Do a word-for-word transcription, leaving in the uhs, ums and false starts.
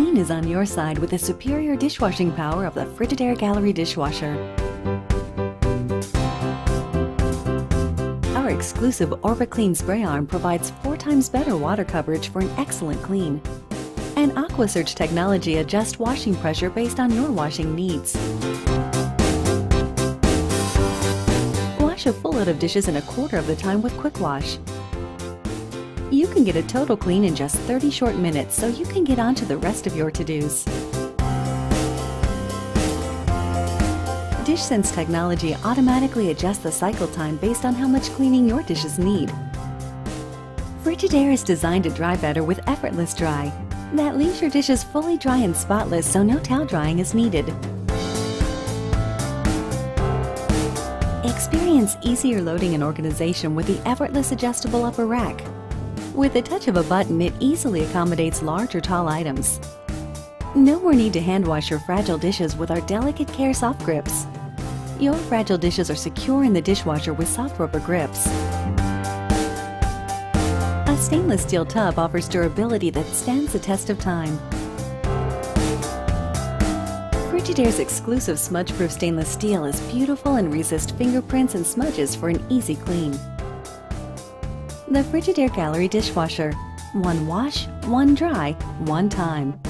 Clean is on your side with the superior dishwashing power of the Frigidaire Gallery dishwasher. Our exclusive Orbit Clean spray arm provides four times better water coverage for an excellent clean. And AquaSurge technology adjusts washing pressure based on your washing needs. Wash a full load of dishes in a quarter of the time with Quick Wash. You can get a total clean in just thirty short minutes, so you can get on to the rest of your to-dos. DishSense technology automatically adjusts the cycle time based on how much cleaning your dishes need. Frigidaire is designed to dry better with effortless dry. That leaves your dishes fully dry and spotless, so no towel drying is needed. Experience easier loading and organization with the Effortless Adjustable Upper Rack. With the touch of a button, it easily accommodates large or tall items. No more need to hand wash your fragile dishes with our Delicate Care soft grips. Your fragile dishes are secure in the dishwasher with soft rubber grips. A stainless steel tub offers durability that stands the test of time. Frigidaire's exclusive smudge-proof stainless steel is beautiful and resists fingerprints and smudges for an easy clean. The Frigidaire Gallery dishwasher. One wash, one dry, one time.